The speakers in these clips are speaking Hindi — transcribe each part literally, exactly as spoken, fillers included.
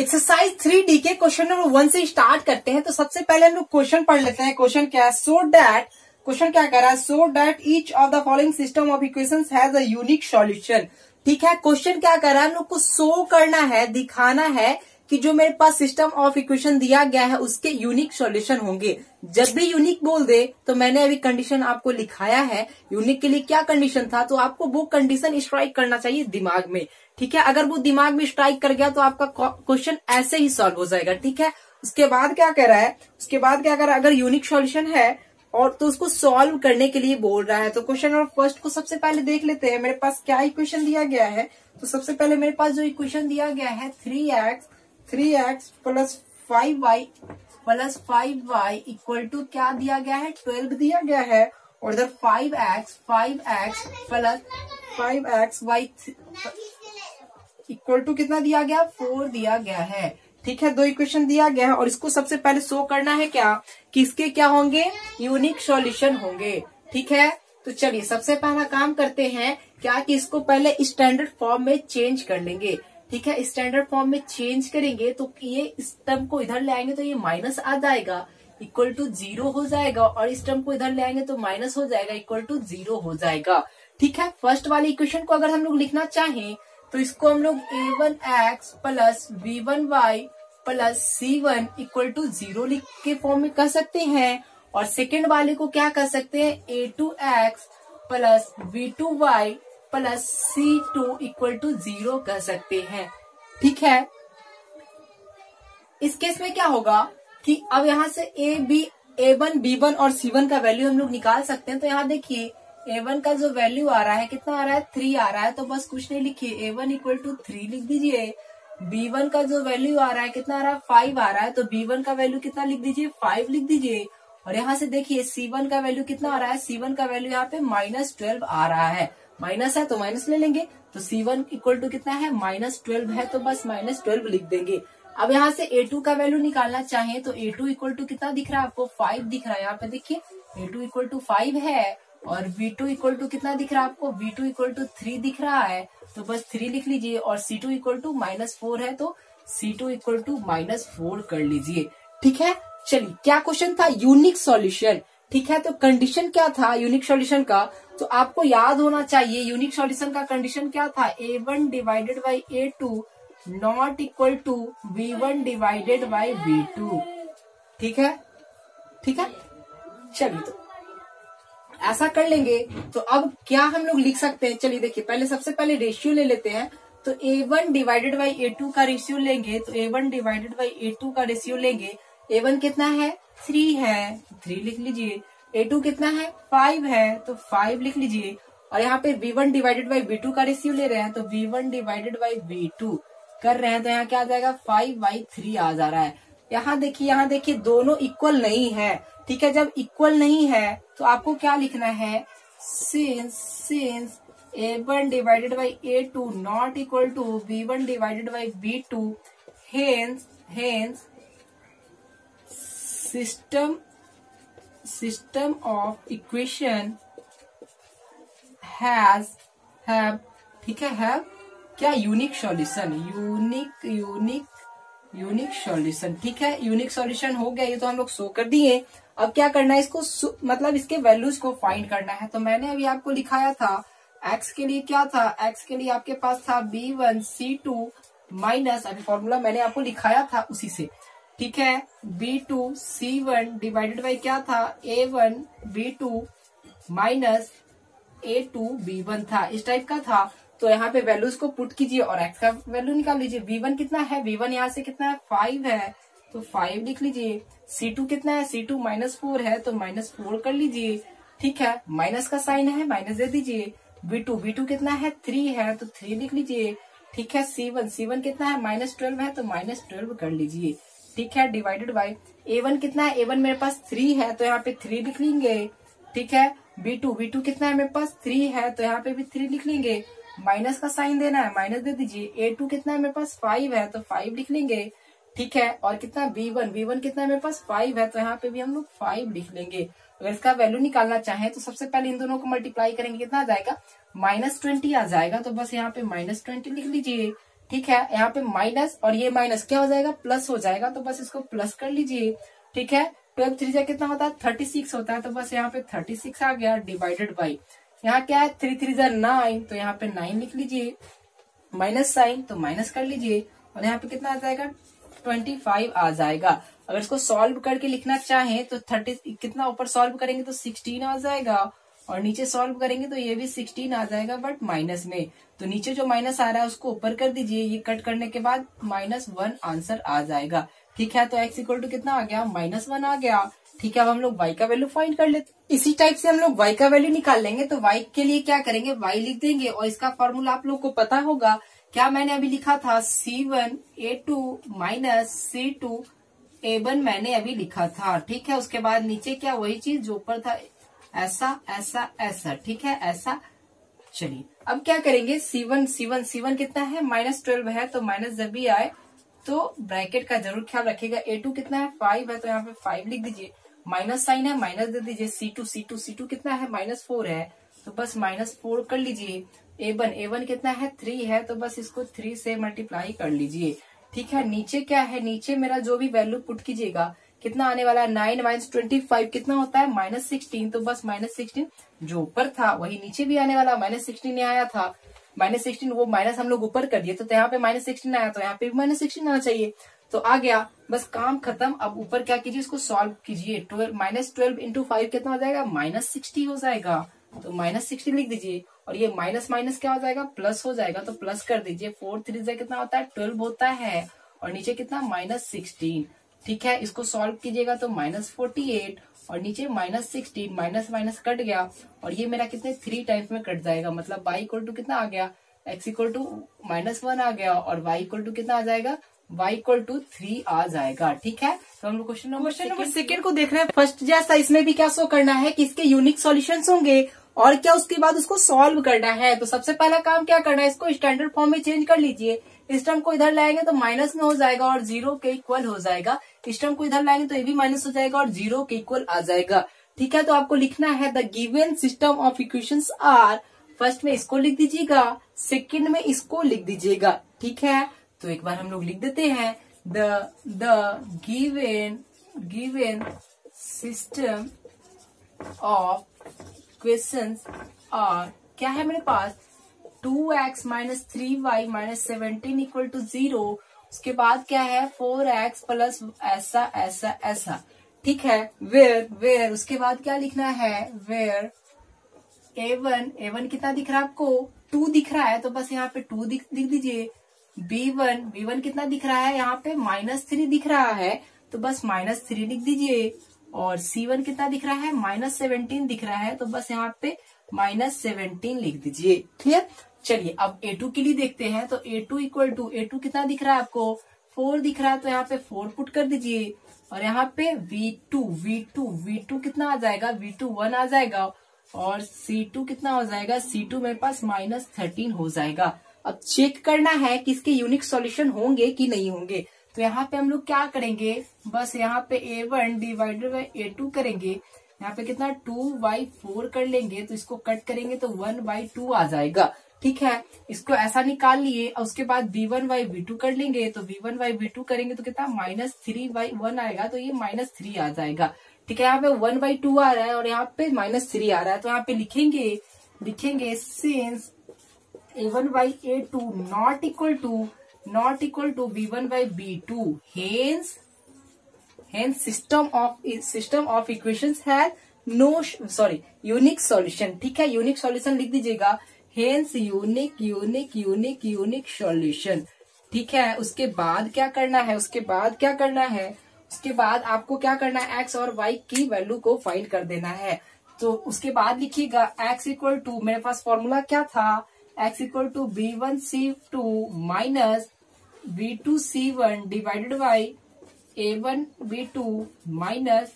एक्सरसाइज थ्री डी के क्वेश्चन नंबर वन से स्टार्ट करते हैं। तो सबसे पहले हम लोग क्वेश्चन पढ़ लेते हैं। क्वेश्चन क्या है? सो डैट क्वेश्चन क्या कह रहा है? So that each of the following system of equations has a unique solution. ठीक है, क्वेश्चन क्या कह रहा है? हम लोग को शो करना है, दिखाना है कि जो मेरे पास सिस्टम ऑफ इक्वेशन दिया गया है उसके यूनिक सॉल्यूशन होंगे। जब भी यूनिक बोल दे तो मैंने अभी कंडीशन आपको लिखाया है, यूनिक के लिए क्या कंडीशन था, तो आपको वो कंडीशन स्ट्राइक करना चाहिए दिमाग में। ठीक है, अगर वो दिमाग में स्ट्राइक कर गया तो आपका क्वेश्चन ऐसे ही सॉल्व हो जाएगा। ठीक है, उसके बाद क्या कह रहा है? उसके बाद क्या कह रहा है? अगर यूनिक सॉल्यूशन है और तो उसको सॉल्व करने के लिए बोल रहा है। तो क्वेश्चन नंबर फर्स्ट को सबसे पहले देख लेते हैं। मेरे पास क्या इक्वेशन दिया गया है? तो सबसे पहले मेरे पास जो इक्वेशन दिया गया है three x three x plus five y plus five y equal to क्या दिया गया है? ट्वेल्व दिया गया है। और इधर five x five x plus five x y equal to कितना दिया गया? फोर दिया गया है। ठीक है, दो इक्वेशन दिया गया है और इसको सबसे पहले शो करना है क्या कि इसके क्या होंगे? यूनिक सॉल्यूशन होंगे। ठीक है, तो चलिए सबसे पहला काम करते हैं क्या कि इसको पहले स्टैंडर्ड फॉर्म में चेंज कर लेंगे। ठीक है, स्टैंडर्ड फॉर्म में चेंज करेंगे तो ये इस टर्म को इधर लाएंगे तो ये माइनस आ जाएगा, इक्वल टू जीरो हो जाएगा। और इस टर्म को इधर लाएंगे तो माइनस हो जाएगा, इक्वल टू जीरो हो जाएगा। ठीक है, फर्स्ट वाले इक्वेशन को अगर हम लोग लिखना चाहें तो इसको हम लोग a one x plus b one y plus c one equal to zero लिख के फॉर्म में कर सकते हैं। और सेकेंड वाले को क्या कर सकते हैं? A two x plus b two y plus c two equal to zero कर सकते हैं। ठीक है, इस केस में क्या होगा कि अब यहाँ से a b a one b one और सी वन का वैल्यू हम लोग निकाल सकते हैं। तो यहाँ देखिए ए वन का जो वैल्यू आ रहा है कितना आ रहा है? थ्री आ रहा है। तो बस कुछ नहीं लिखिए, a one equal to three लिख दीजिए। बी वन का जो वैल्यू आ रहा है कितना आ रहा है? फाइव आ रहा है। तो बी वन का वैल्यू कितना लिख दीजिए? फाइव लिख दीजिए। और यहाँ से देखिए सी वन का वैल्यू कितना आ रहा है? सी वन का वैल्यू यहाँ पे माइनस ट्वेल्व आ रहा है। माइनस है तो माइनस ले लेंगे। तो सी वन इक्वल टू कितना है? माइनस ट्वेल्व है। तो बस माइनस ट्वेल्व लिख देंगे। अब यहाँ से ए टू का वैल्यू निकालना चाहें तो ए टू इक्वल टू कितना दिख रहा है आपको? फाइव दिख रहा है। यहाँ पे देखिए a two equal to five है। और वी टू इक्वल टू कितना दिख रहा है आपको? B two equal to three दिख रहा है। तो बस थ्री लिख लीजिए। और c two equal to minus four है। तो c two equal to minus four कर लीजिए। ठीक है, चलिए क्या क्वेश्चन था? Unique solution. ठीक है, तो कंडीशन क्या था यूनिक सॉल्यूशन का? तो आपको याद होना चाहिए यूनिक सॉल्यूशन का कंडीशन क्या था? A one divided by a two not equal to b one divided by b two. ठीक है, ठीक है, चलिए तो ऐसा कर लेंगे। तो अब क्या हम लोग लिख सकते हैं? चलिए देखिए, पहले सबसे पहले रेशियो ले लेते हैं। तो a one divided by a two का रेशियो लेंगे। तो a one divided by a two का रेशियो लेंगे। ए वन कितना है? थ्री है, थ्री लिख लीजिए। ए टू कितना है? फाइव है, तो फाइव लिख लीजिए। और यहाँ पे b one divided by b two का रेशियो ले रहे हैं। तो b one divided by b two कर रहे हैं। तो यहाँ क्या आ जाएगा? फाइव बाई थ्री आ जा रहा है। यहाँ देखिए, यहाँ देखिए दोनों इक्वल नहीं है। ठीक है, जब इक्वल नहीं है तो आपको क्या लिखना है? Since since a one divided by a two not equal to b one divided by b two, hence hence system system of equation has have ठीक है हैव क्या? Unique solution, unique unique unique solution. ठीक है, यूनिक सॉल्यूशन हो गया, ये तो हम लोग शो कर दिए। अब क्या करना है इसको? मतलब इसके वैल्यूज को फाइंड करना है। तो मैंने अभी आपको लिखाया था x के लिए क्या था? x के लिए आपके पास था b one c two minus, अभी फॉर्मूला मैंने आपको लिखाया था उसी से। ठीक है, b two c one divided by क्या था? A one b two minus a two b one था, इस टाइप का था। तो यहाँ पे वैल्यूज को पुट कीजिए और x का वैल्यू निकाल लीजिए। बी वन कितना है? बी वन यहाँ से कितना है? फाइव है, तो फाइव लिख लीजिए। सी टू कितना है? सी टू माइनस फोर है, तो माइनस फोर कर लीजिए। ठीक है, माइनस का साइन है, माइनस दे दीजिए। बी टू बी टू कितना है? थ्री है, तो थ्री लिख लीजिए। ठीक है, सी वन सी वन कितना है? माइनस ट्वेल्व है, तो माइनस ट्वेल्व कर लीजिए। ठीक है, डिवाइडेड बाई ए वन कितना है? ए वन मेरे पास थ्री है, तो यहाँ पे थ्री लिख लेंगे। ठीक है, बी टू बी टू कितना है? मेरे पास थ्री है, तो यहाँ पे भी थ्री लिख लेंगे। माइनस का साइन देना है, माइनस दे दीजिए। ए टू कितना है? मेरे पास फाइव है, तो फाइव लिख लेंगे। ठीक है, और कितना? बी वन बी वन कितना है? मेरे पास फाइव है, तो यहाँ पे भी हम लोग फाइव लिख लेंगे। अगर इसका वैल्यू निकालना चाहें तो सबसे पहले इन दोनों को मल्टीप्लाई करेंगे, कितना आ जाएगा? माइनस ट्वेंटी आ जाएगा। तो बस यहाँ पे माइनस ट्वेंटी लिख लीजिए। ठीक है, यहाँ पे माइनस और ये माइनस क्या हो जाएगा, प्लस हो जाएगा, तो बस इसको प्लस कर लीजिए। ठीक है, ट्वेल्व थ्री जा कितना होता है, थर्टी सिक्स होता है, तो बस यहाँ पे थर्टी सिक्स आ गया डिवाइडेड बाई, यहाँ क्या है थ्री थ्री जा नाइन, तो यहाँ पे नाइन लिख लीजिए, माइनस साइन तो माइनस कर लीजिए, और यहाँ पे कितना आ जाएगा ट्वेंटी फाइव आ जाएगा। अगर इसको सॉल्व करके लिखना चाहें तो थर्टी कितना ऊपर सॉल्व करेंगे तो सिक्सटीन आ जाएगा, और नीचे सॉल्व करेंगे तो ये भी सिक्सटीन आ जाएगा बट माइनस में, तो नीचे जो माइनस आ रहा है उसको ऊपर कर दीजिए, ये कट करने के बाद माइनस वन आंसर आ जाएगा। ठीक है, तो x इक्वल टू कितना आ गया, माइनस वन आ गया। ठीक है, अब हम लोग y का वैल्यू फाइंड कर लेते, इसी टाइप से हम लोग y का वैल्यू निकाल लेंगे। तो y के लिए क्या करेंगे, y लिख देंगे, और इसका फॉर्मूला आप लोग को पता होगा, क्या मैंने अभी लिखा था c one a two minus c two a one मैंने अभी लिखा था। ठीक है, उसके बाद नीचे क्या वही चीज जो ऊपर था, ऐसा ऐसा ऐसा। ठीक है, ऐसा। चलिए अब क्या करेंगे, C one C one C one कितना है माइनस ट्वेल्व है, तो माइनस जब भी आए तो ब्रैकेट का जरूर ख्याल रखिएगा। A टू कितना है फाइव है, तो यहाँ पे फाइव लिख दीजिए, माइनस साइन है माइनस दे दीजिए। C two C two C two कितना है माइनस फोर है, तो बस माइनस फोर कर लीजिए। A वन A वन कितना है थ्री है, तो बस इसको थ्री से मल्टीप्लाई कर लीजिए। ठीक है, नीचे क्या है, नीचे मेरा जो भी वैल्यू पुट कीजिएगा कितना आने वाला है, नाइन माइनस ट्वेंटी फाइव कितना होता है माइनस सिक्सटीन, तो बस माइनस सिक्सटीन जो ऊपर था वही नीचे भी आने वाला, माइनस सिक्सटीन यहाँ आया था, माइनस सिक्सटीन वो माइनस हम लोग ऊपर कर दिए, तो यहाँ पे माइनस सिक्सटीन आया, तो यहाँ पे भी माइनस सिक्सटीन आना चाहिए, तो आ गया। बस काम खत्म। अब ऊपर क्या कीजिए, इसको सॉल्व कीजिए। Twelve minus twelve into five कितना हो जाएगा, माइनस सिक्सटी हो जाएगा, तो माइनस सिक्सटी लिख दीजिए, और ये माइनस माइनस क्या हो जाएगा प्लस हो जाएगा, तो प्लस कर दीजिए। फोर थ्री से कितना होता है ट्वेल्व होता है, और नीचे कितना माइनस सिक्सटीन। ठीक है, इसको सॉल्व कीजिएगा तो माइनस फोर्टी एट, और नीचे minus sixteen, minus minus cut गया, और ये मेरा कितने थ्री टाइम्स में कट जाएगा, मतलब y इक्वल टू कितना आ गया, x equal to minus one आ गया, और y इक्वल टू कितना आ जाएगा, y इक्वल टू थ्री आ जाएगा। ठीक है, तो हम लोग क्वेश्चन नंबर सेकंड को देख रहे हैं। फर्स्ट जैसा इसमें भी क्या शो करना है कि इसके यूनिक सॉल्यूशंस होंगे, और क्या उसके बाद उसको सॉल्व करना है। तो सबसे पहला काम क्या करना है, इसको स्टैंडर्ड फॉर्म में चेंज कर लीजिए। इस टर्म को इधर लाएंगे तो माइनस में हो जाएगा और जीरो के इक्वल हो जाएगा, इस टर्म को इधर लाएंगे तो ये भी माइनस हो जाएगा और जीरो के इक्वल आ जाएगा। ठीक है, तो आपको लिखना है the given system of equations are, first में इसको लिख दीजिएगा, सेकंड में इसको लिख दीजिएगा। ठीक है, तो एक बार हम लोग लिख देते हैं the the given given system of equations are, क्या है मेरे पास two x minus three y minus seventeen equal to zero, उसके बाद क्या है फोर एक्स प्लस ऐसा ऐसा ऐसा। ठीक है, वेयर वेयर उसके बाद क्या लिखना है, where a one a one कितना दिख रहा है आपको, टू दिख रहा है, तो बस यहाँ पे टू दिख दीजिए। बी वन बी वन कितना दिख रहा है, यहाँ पे माइनस थ्री दिख रहा है, तो बस माइनस थ्री लिख दीजिए। और सी वन कितना दिख रहा है, माइनस सेवनटीन दिख रहा है, तो बस यहाँ पे माइनस सेवनटीन लिख दीजिए। क्लियर। चलिए अब ए टू के लिए देखते हैं, तो a two equal to a two कितना दिख रहा है आपको, फोर दिख रहा है, तो यहाँ पे फोर पुट कर दीजिए, और यहाँ पे b two b two b two कितना आ जाएगा, वी टू वन आ जाएगा, और सी टू कितना हो जाएगा, सी टू मेरे पास माइनस थर्टीन हो जाएगा। अब चेक करना है कि इसके यूनिक सॉल्यूशन होंगे कि नहीं होंगे, तो यहाँ पे हम लोग क्या करेंगे, बस यहाँ पे a one divided by a two करेंगे, यहाँ पे कितना टू बाई फोर कर लेंगे, तो इसको कट करेंगे तो वन बाई टू आ जाएगा। ठीक है, इसको ऐसा निकाल लिए, और उसके बाद b one by b two कर लेंगे, तो b one by b two करेंगे तो कितना माइनस थ्री बाई वन आएगा, तो ये माइनस थ्री आ जाएगा। ठीक है, यहाँ पे वन बाई टू आ रहा है और यहाँ पे माइनस थ्री आ रहा है, तो यहाँ पे लिखेंगे लिखेंगे since a one by a two not equal to not equal to b one by b two, hence hence system of system of equations has no sorry unique solution. ठीक है, यूनिक सॉल्यूशन लिख दीजिएगा, hence unique unique unique unique solution. ठीक है, उसके बाद क्या करना है, उसके बाद क्या करना है, उसके बाद आपको क्या करना है, x और y की वैल्यू को फाइंड कर देना है। तो उसके बाद लिखिएगा x इक्वल टू, मेरे पास फॉर्मूला क्या था, x equal to b one c two minus b two c one divided by a one b two minus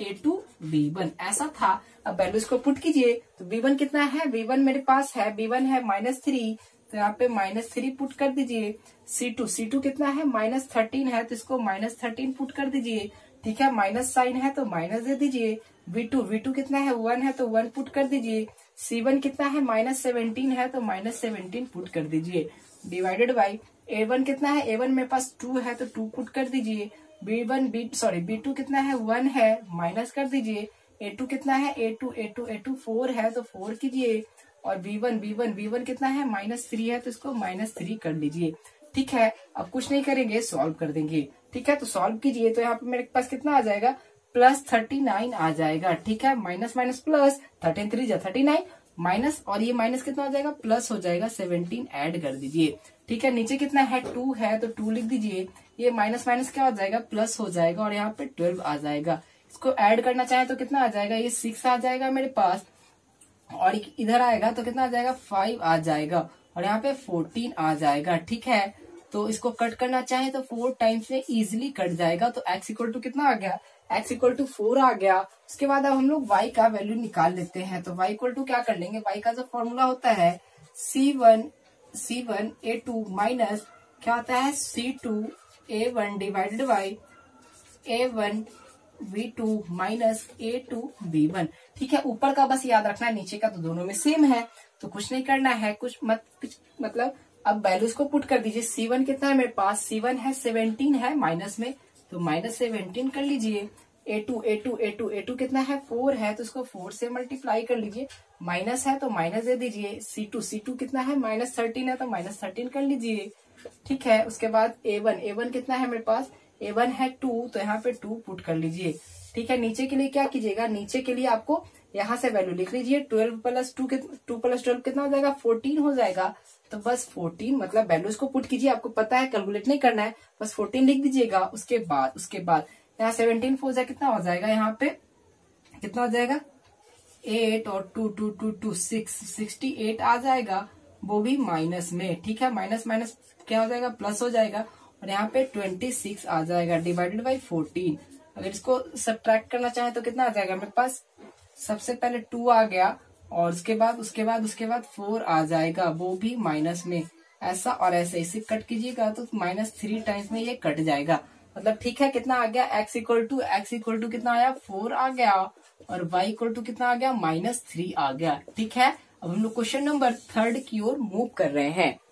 a two b one, ऐसा था। अब वैल्यूज को पुट कीजिए, तो बी वन कितना है, बी वन मेरे पास है, बी वन है माइनस थ्री, तो यहाँ पे माइनस थ्री पुट कर दीजिए। सी टू सी टू कितना है, माइनस थर्टीन है, तो इसको माइनस थर्टीन पुट कर दीजिए। ठीक है, माइनस साइन है तो माइनस दे दीजिए, वी टू, वी टू कितना है वन है तो वन पुट कर दीजिए। सी वन कितना है माइनस सेवनटीन है तो माइनस सेवनटीन पुट कर दीजिए। डिवाइडेड बाई ए वन कितना है, ए वन मेरे पास टू है तो टू पुट कर दीजिए। B one b sorry b two कितना है वन है माइनस कर दीजिए। ए टू कितना है a two a two a two four है तो फोर कीजिए। और b one b one b one कितना है माइनस थ्री है तो इसको माइनस थ्री कर लीजिए। ठीक है, अब कुछ नहीं करेंगे, सॉल्व कर देंगे। ठीक है, तो सॉल्व कीजिए तो यहाँ पे मेरे पास कितना आ जाएगा प्लस थर्टी नाइन आ जाएगा। ठीक है, minus minus plus thirteen three जा थर्टी नाइन माइनस और ये माइनस कितना हो जाएगा प्लस हो जाएगा सेवनटीन ऐड कर दीजिए। ठीक है, नीचे कितना है टू है तो टू लिख दीजिए। ये माइनस माइनस क्या हो जाएगा प्लस हो जाएगा और यहाँ पे ट्वेल्व आ जाएगा। इसको ऐड करना चाहे तो कितना आ जाएगा, ये सिक्स आ जाएगा मेरे पास और इधर आएगा तो कितना आ जाएगा फाइव आ जाएगा और यहाँ पे फोर्टीन आ जाएगा। ठीक है, तो इसको कट करना चाहे तो फोर टाइम्स में इजिली कट जाएगा। तो एक्स इक्वल टू कितना आ गया, एक्स इक्वल टू फोर आ गया। उसके बाद अब हम लोग वाई का वैल्यू निकाल लेते हैं। तो वाई इक्वल टू क्या कर लेंगे, वाई का जो फॉर्मूला होता है c one c one a two minus क्या होता है c two a one divided by a one b two minus a two b one. ठीक है, ऊपर का बस याद रखना है, नीचे का तो दोनों में सेम है तो कुछ नहीं करना है। कुछ मत कुछ मतलब अब वैल्यूज को पुट कर दीजिए। सी वन कितना है मेरे पास, सी वन है सेवनटीन है माइनस में तो माइनस सेवनटीन कर लीजिए। A two a two a two a two कितना है फोर है तो इसको फोर से मल्टीप्लाई कर लीजिए। माइनस है तो माइनस दे दीजिए। सी टू सी टू कितना है माइनस थर्टीन है तो माइनस थर्टीन कर लीजिए। ठीक है, उसके बाद ए वन ए वन कितना है मेरे पास, ए वन है टू तो यहाँ पे टू पुट कर लीजिए। ठीक है, नीचे के लिए क्या कीजिएगा, नीचे के लिए आपको यहाँ से वैल्यू लिख लीजिए। Twelve plus two two plus twelve कितना हो जाएगा फोर्टीन हो जाएगा। तो बस फोर्टीन मतलब वैल्यूज को पुट कीजिए, आपको पता है कैलकुलेट नहीं करना है, बस फोर्टीन लिख दीजिएगा। उसके बाद उसके बाद यहाँ सेवनटीन फोर कितना हो जाएगा, यहाँ पे कितना हो जाएगा एट और two two two two six sixty eight आ जाएगा, वो भी माइनस में। ठीक है, माइनस माइनस क्या हो जाएगा प्लस हो जाएगा और यहाँ पे ट्वेंटी सिक्स आ जाएगा डिवाइडेड बाई फोर्टीन। अगर इसको सब्ट्रैक्ट करना चाहे तो कितना आ जाएगा मेरे पास, सबसे पहले टू आ गया और उसके बाद उसके बाद उसके बाद फोर आ जाएगा, वो भी माइनस में। ऐसा और ऐसे इसे कट कीजिएगा तो माइनस थ्री टाइम्स में ये कट जाएगा। मतलब ठीक है, कितना आ गया x equal to x equal to कितना आया फोर आ गया और वाई इक्वल टू कितना आ गया माइनस थ्री आ गया। ठीक है, अब हम लोग क्वेश्चन नंबर थर्ड की ओर मूव कर रहे हैं।